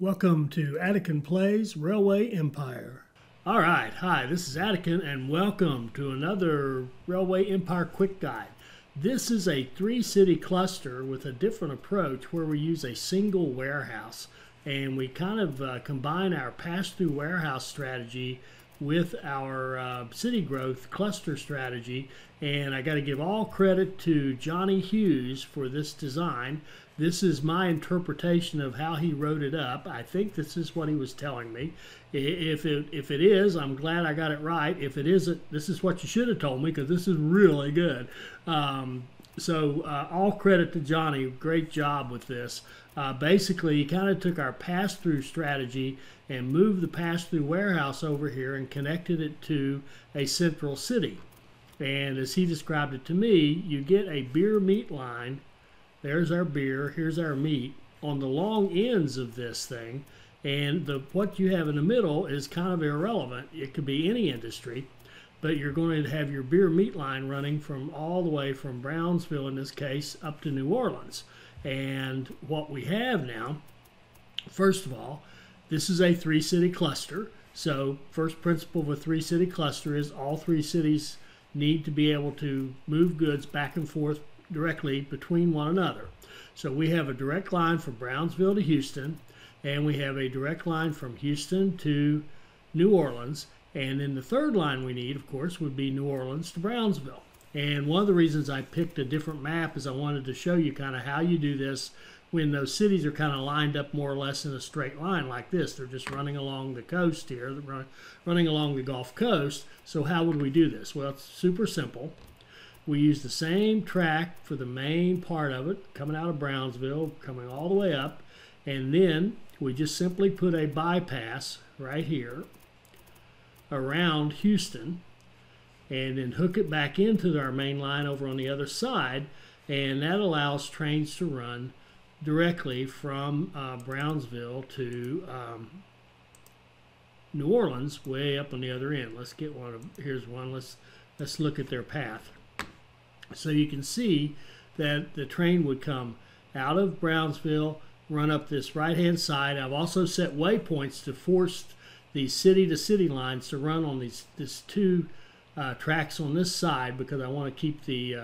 Welcome to Adekyn Plays Railway Empire. Alright, hi, this is Adekyn and welcome to another Railway Empire Quick Guide. This is a three-city cluster with a different approach where we use a single warehouse and we kind of combine our pass-through warehouse strategy with our city growth cluster strategy, and I got to give all credit to Johnny Hughes for this design. This is my interpretation of how he wrote it up. I think this is what he was telling me. If it is, I'm glad I got it right. If it isn't, this is what you should have told me because this is really good. So all credit to Johnny, great job with this. Basically, he kind of took our pass-through strategy and moved the pass-through warehouse over here and connected it to a central city. And as he described it to me, you get a beer meat line. There's our beer, here's our meat, on the long ends of this thing. And what you have in the middle is kind of irrelevant. It could be any industry. But you're going to have your beer meat line running from all the way from Brownsville, in this case, up to New Orleans. And what we have now, first of all, this is a three-city cluster. So first principle of a three-city cluster is all three cities need to be able to move goods back and forth directly between one another. So we have a direct line from Brownsville to Houston, and we have a direct line from Houston to New Orleans. And then the third line we need, of course, would be New Orleans to Brownsville. And one of the reasons I picked a different map is I wanted to show you kind of how you do this when those cities are kind of lined up more or less in a straight line like this. They're just running along the coast here, running along the Gulf Coast. So how would we do this? Well, it's super simple. We use the same track for the main part of it, coming out of Brownsville, coming all the way up. And then we just simply put a bypass right here around Houston and then hook it back into our main line over on the other side, and that allows trains to run directly from Brownsville to New Orleans way up on the other end. Let's get one of, here's one, let's look at their path. So you can see that the train would come out of Brownsville, run up this right hand side. I've also set waypoints to force these city-to-city lines to run on these two tracks on this side because I want to keep the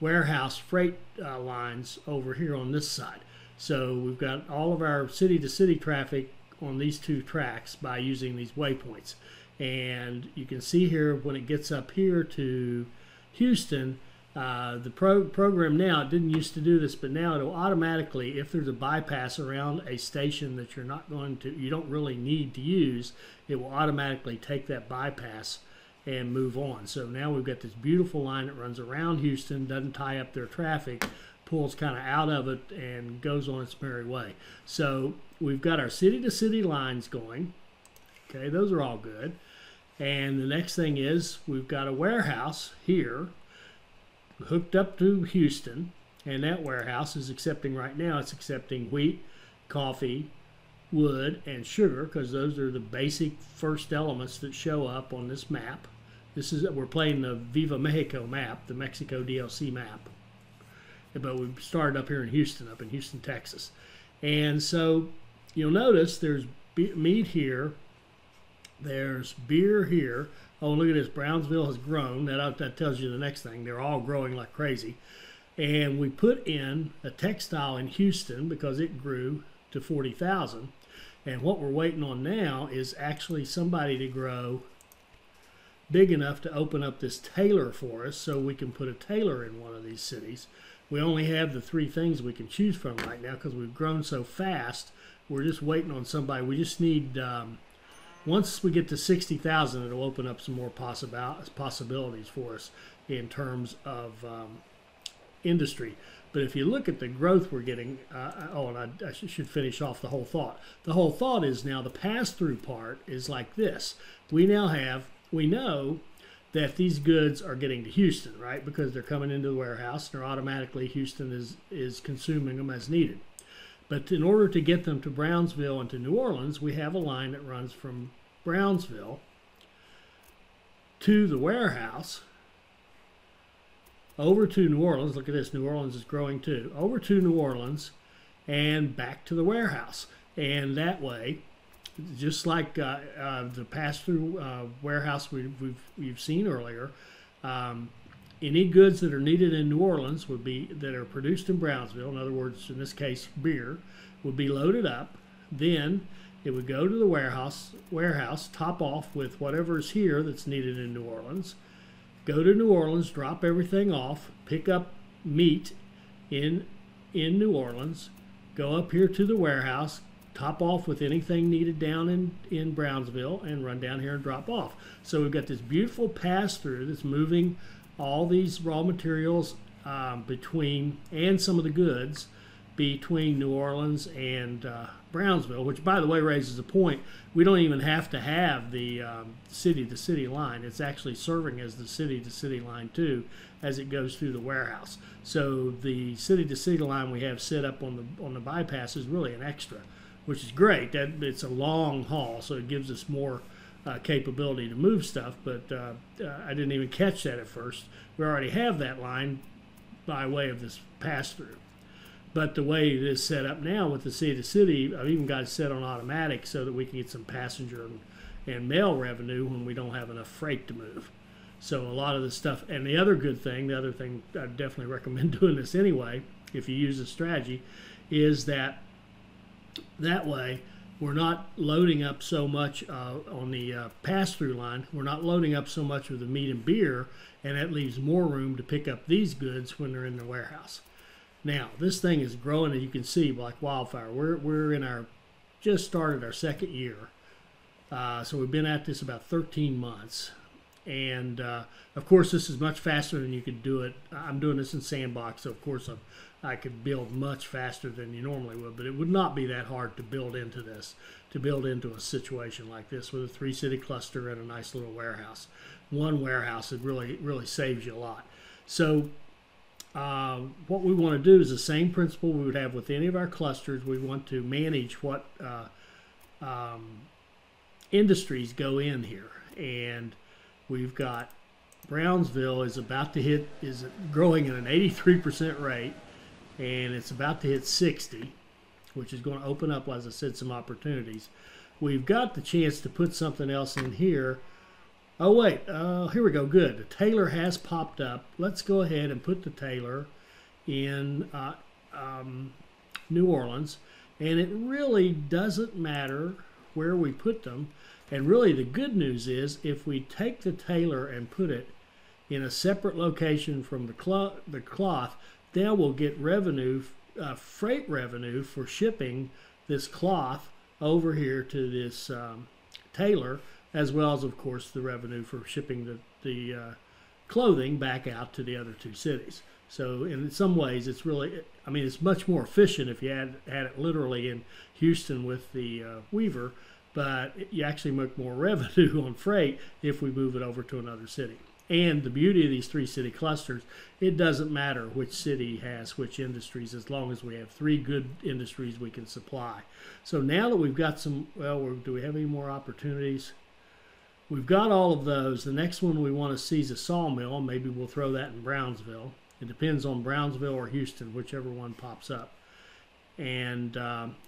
warehouse freight lines over here on this side. So we've got all of our city-to-city traffic on these two tracks by using these waypoints. And you can see here when it gets up here to Houston, the program now, it didn't used to do this, but now it'll automatically, if there's a bypass around a station that you're not going to, you don't really need to use, it will automatically take that bypass and move on. So now we've got this beautiful line that runs around Houston, doesn't tie up their traffic, pulls kind of out of it and goes on its merry way. So we've got our city-to-city lines going. Okay, those are all good. And the next thing is we've got a warehouse here hooked up to Houston, and that warehouse is accepting right now, it's accepting wheat, coffee, wood, and sugar because those are the basic first elements that show up on this map. This is, we're playing the Viva Mexico map, the Mexico DLC map, but we started up here in Houston, Texas. And so you'll notice there's meat here, there's beer here. Oh, look at this. Brownsville has grown. That tells you the next thing. They're all growing like crazy. And we put in a textile in Houston because it grew to 40,000. And what we're waiting on now is actually somebody to grow big enough to open up this tailor for us so we can put a tailor in one of these cities. We only have the three things we can choose from right now because we've grown so fast. We're just waiting on somebody. We just need... Once we get to 60,000, it'll open up some more possibilities for us in terms of industry. But if you look at the growth we're getting, and I should finish off the whole thought. The whole thought is now the pass-through part is like this. We now have, we know that these goods are getting to Houston, right? Because they're coming into the warehouse and they're automatically Houston is consuming them as needed. But in order to get them to Brownsville and to New Orleans, we have a line that runs from Brownsville to the warehouse over to New Orleans. Look at this. New Orleans is growing too. Over to New Orleans and back to the warehouse. And that way, just like the pass-through warehouse we've seen earlier, any goods that are needed in New Orleans would be, that are produced in Brownsville, in other words, in this case, beer, would be loaded up. Then it would go to the warehouse, top off with whatever is here that's needed in New Orleans, go to New Orleans, drop everything off, pick up meat in New Orleans, go up here to the warehouse, top off with anything needed down in Brownsville, and run down here and drop off. So we've got this beautiful pass-through that's moving all these raw materials and some of the goods between New Orleans and Brownsville, which, by the way, raises a point. We don't even have to have the city-to-city line. It's actually serving as the city-to-city line, too, as it goes through the warehouse. So the city-to-city line we have set up on the bypass is really an extra, which is great. That it's a long haul, so it gives us more capability to move stuff, but I didn't even catch that at first. We already have that line by way of this pass-through. But the way it is set up now with the city-to-city, I've even got it set on automatic so that we can get some passenger and mail revenue when we don't have enough freight to move. So a lot of the stuff, and the other good thing, the other thing I definitely recommend doing this anyway, if you use this strategy, is that way we're not loading up so much on the pass-through line. We're not loading up so much with the meat and beer, and that leaves more room to pick up these goods when they're in the warehouse. Now, this thing is growing, as you can see, like wildfire. We're in our, just started our second year. So we've been at this about 13 months. And, of course, this is much faster than you could do it. I'm doing this in sandbox, so, of course, I could build much faster than you normally would. But it would not be that hard to build into this, to build into a situation like this with a three-city cluster and a nice little warehouse. One warehouse, it really saves you a lot. So what we want to do is the same principle we would have with any of our clusters. We want to manage what industries go in here, and we've got Brownsville is about to hit, is growing at an 83% rate, and it's about to hit 60, which is going to open up, as I said, some opportunities. We've got the chance to put something else in here. Oh, wait, here we go, good. The Taylor has popped up. Let's go ahead and put the Taylor in New Orleans. And it really doesn't matter where we put them. And really the good news is if we take the Taylor and put it in a separate location from the cloth, then we'll get revenue, freight revenue for shipping this cloth over here to this Taylor, as well as, of course, the revenue for shipping the clothing back out to the other two cities. So in some ways, it's really, I mean, it's much more efficient if you had it literally in Houston with the Weaver, but you actually make more revenue on freight if we move it over to another city. And the beauty of these three-city clusters, it doesn't matter which city has which industries as long as we have three good industries we can supply. So now that we've got some, well, do we have any more opportunities? We've got all of those. The next one we want to see is a sawmill. Maybe we'll throw that in Brownsville. It depends on Brownsville or Houston, whichever one pops up. And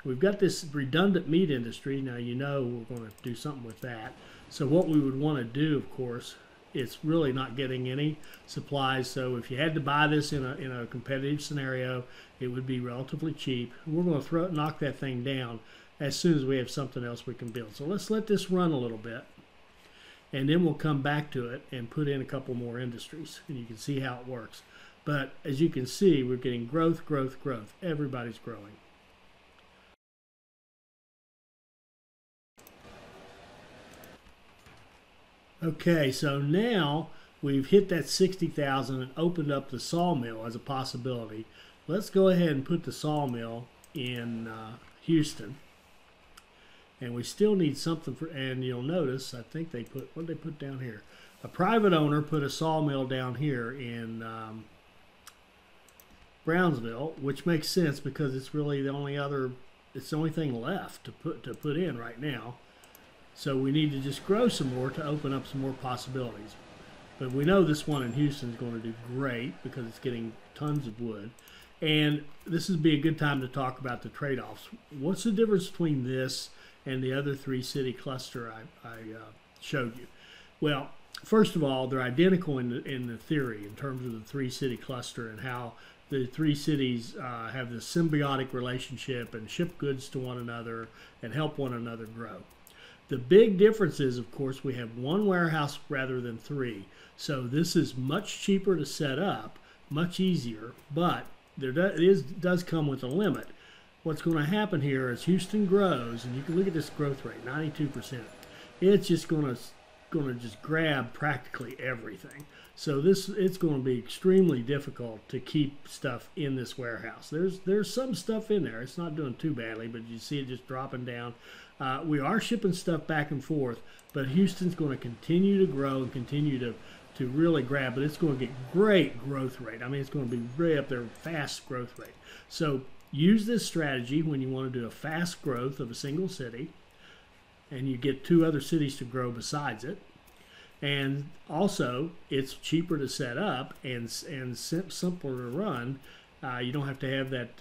we've got this redundant meat industry. Now, you know we're going to do something with that. So what we would want to do, of course, it's really not getting any supplies. So if you had to buy this in a competitive scenario, it would be relatively cheap. We're going to knock that thing down as soon as we have something else we can build. So let's let this run a little bit. And then we'll come back to it and put in a couple more industries, and you can see how it works. But as you can see, we're getting growth, growth, growth. Everybody's growing. Okay, so now we've hit that 60,000 and opened up the sawmill as a possibility. Let's go ahead and put the sawmill in Houston. And we still need something for, and you'll notice, I think they put, what did they put down here? A private owner put a sawmill down here in Brownsville, which makes sense because it's really the only other, it's the only thing left to put in right now. So we need to just grow some more to open up some more possibilities. But we know this one in Houston is going to do great because it's getting tons of wood. And this would be a good time to talk about the trade-offs. What's the difference between this and the other three city cluster I showed you? Well, first of all, they're identical in the theory in terms of the three city cluster and how the three cities have this symbiotic relationship and ship goods to one another and help one another grow. The big difference is, of course, we have one warehouse rather than three. So this is much cheaper to set up, much easier, but it does come with a limit. What's going to happen here is Houston grows, and you can look at this growth rate, 92%. It's just going to grab practically everything. So it's going to be extremely difficult to keep stuff in this warehouse. There's some stuff in there. It's not doing too badly, but you see it just dropping down. We are shipping stuff back and forth, but Houston's going to continue to grow and continue to really grab, but it's going to get great growth rate. I mean, it's going to be right up there, fast growth rate. So use this strategy when you want to do a fast growth of a single city, and you get two other cities to grow besides it. And also, it's cheaper to set up and simpler to run. You don't have to have that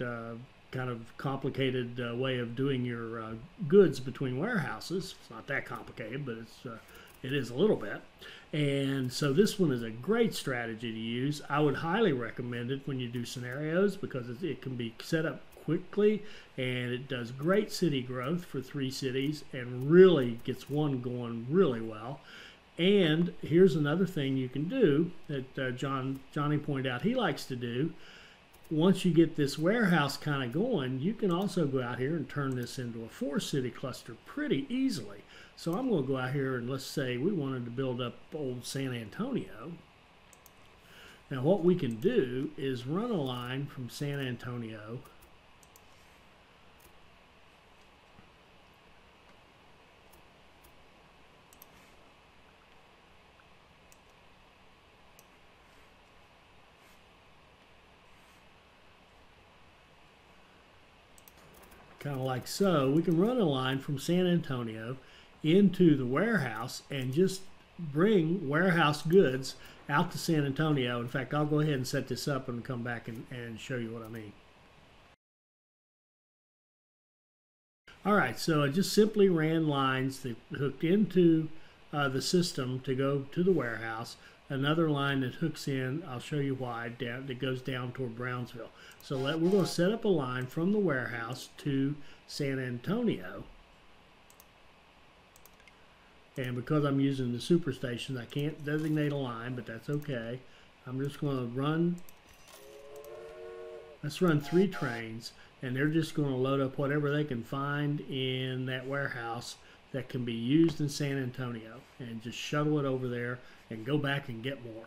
kind of complicated way of doing your goods between warehouses. It's not that complicated, but it is a little bit. And so this one is a great strategy to use. I would highly recommend it when you do scenarios because it can be set up quickly, and it does great city growth for three cities and really gets one going really well. And here's another thing you can do that Johnny pointed out he likes to do. Once you get this warehouse kind of going, you can also go out here and turn this into a four-city cluster pretty easily. So I'm going to go out here and let's say we wanted to build up old San Antonio. Now what we can do is run a line from San Antonio kind of like so. We can run a line from San Antonio into the warehouse and just bring warehouse goods out to San Antonio. In fact, I'll go ahead and set this up and come back and show you what I mean. All right, so I just simply ran lines that hooked into the system to go to the warehouse. Another line that hooks in, I'll show you why, that goes down toward Brownsville. So we're going to set up a line from the warehouse to San Antonio. And because I'm using the superstation, I can't designate a line, but that's okay. I'm just going to run, let's run three trains, and they're just going to load up whatever they can find in that warehouse that can be used in San Antonio, and just shuttle it over there and go back and get more.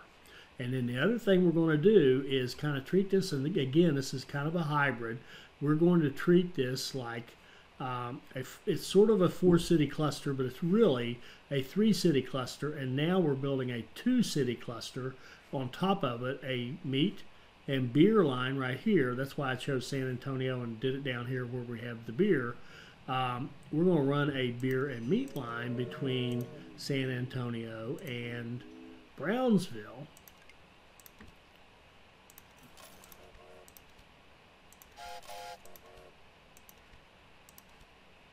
And then the other thing we're going to do is kind of treat this, and again, this is kind of a hybrid. We're going to treat this like it's sort of a four-city cluster, but it's really a three-city cluster, and now we're building a two-city cluster on top of it, a meat and beer line right here. That's why I chose San Antonio and did it down here where we have the beer. We're going to run a beer and meat line between San Antonio and Brownsville.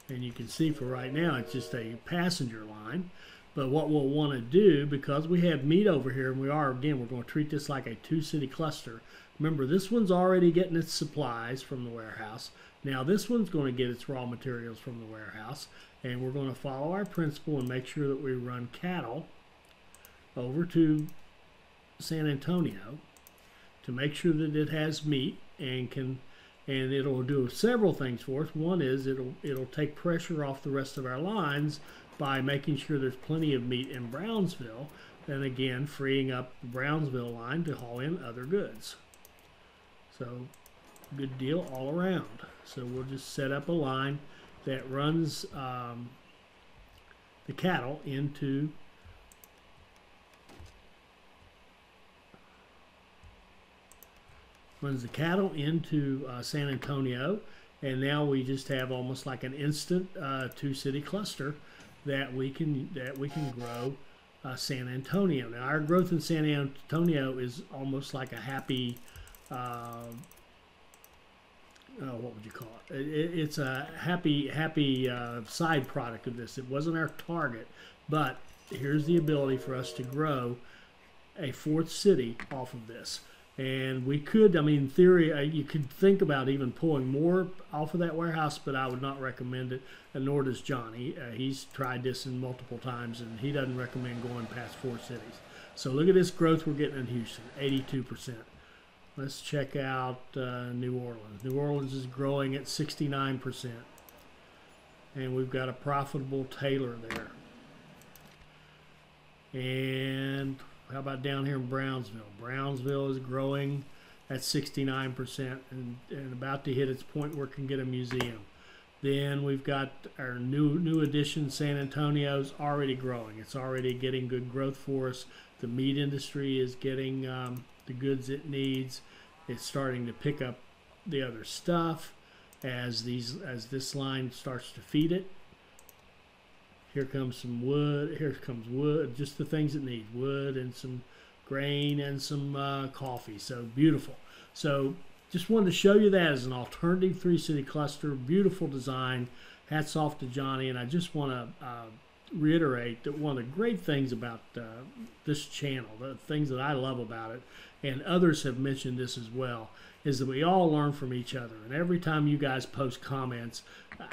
And you can see for right now it's just a passenger line. But what we'll want to do, because we have meat over here, and we are, again, we're going to treat this like a two-city cluster. Remember, this one's already getting its supplies from the warehouse. Now this one's going to get its raw materials from the warehouse, and we're going to follow our principle and make sure that we run cattle over to San Antonio to make sure that it has meat and can, and it'll do several things for us. One is it'll take pressure off the rest of our lines by making sure there's plenty of meat in Brownsville, and again freeing up the Brownsville line to haul in other goods. So good deal all around. So we'll just set up a line that runs the cattle into San Antonio, and now we just have almost like an instant two-city cluster that we can grow San Antonio. Now our growth in San Antonio is almost like a happy what would you call it? It's a happy side product of this. It wasn't our target, but here's the ability for us to grow a fourth city off of this. And we could, I mean, in theory, you could think about even pulling more off of that warehouse, but I would not recommend it, and nor does Johnny. He's tried this in multiple times, and he doesn't recommend going past four cities. So look at this growth we're getting in Houston, 82%. Let's check out New Orleans. New Orleans is growing at 69%. And we've got a profitable Taylor there. And how about down here in Brownsville? Brownsville is growing at 69% and about to hit its point where it can get a museum. Then we've got our new addition, San Antonio's already growing. It's already getting good growth for us. The meat industry is getting the goods it needs. It's starting to pick up the other stuff as this line starts to feed it. Here comes some wood. Here comes wood. Just the things it needs: wood and some grain and some coffee. So beautiful. So just wanted to show you that as an alternative three-city cluster. Beautiful design. Hats off to Johnny. And I just want to reiterate that one of the great things about this channel, the things that I love about it, and others have mentioned this as well, is that we all learn from each other. And every time you guys post comments,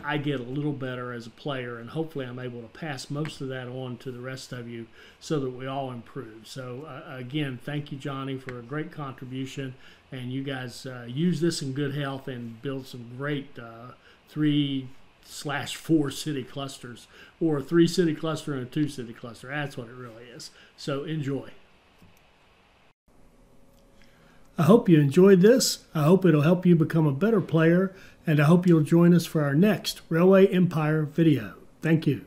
I get a little better as a player, and hopefully I'm able to pass most of that on to the rest of you so that we all improve. So again, thank you, Johnny, for a great contribution. And you guys use this in good health and build some great 3/4 city clusters, or a 3-city cluster and a 2-city cluster. That's what it really is. So enjoy. I hope you enjoyed this. I hope it'll help you become a better player, and I hope you'll join us for our next Railway Empire video. Thank you.